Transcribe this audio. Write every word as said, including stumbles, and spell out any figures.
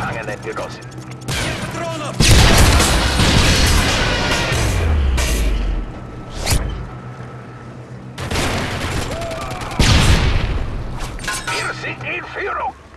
Angelę Pyrosy. Pyrosy in Führung!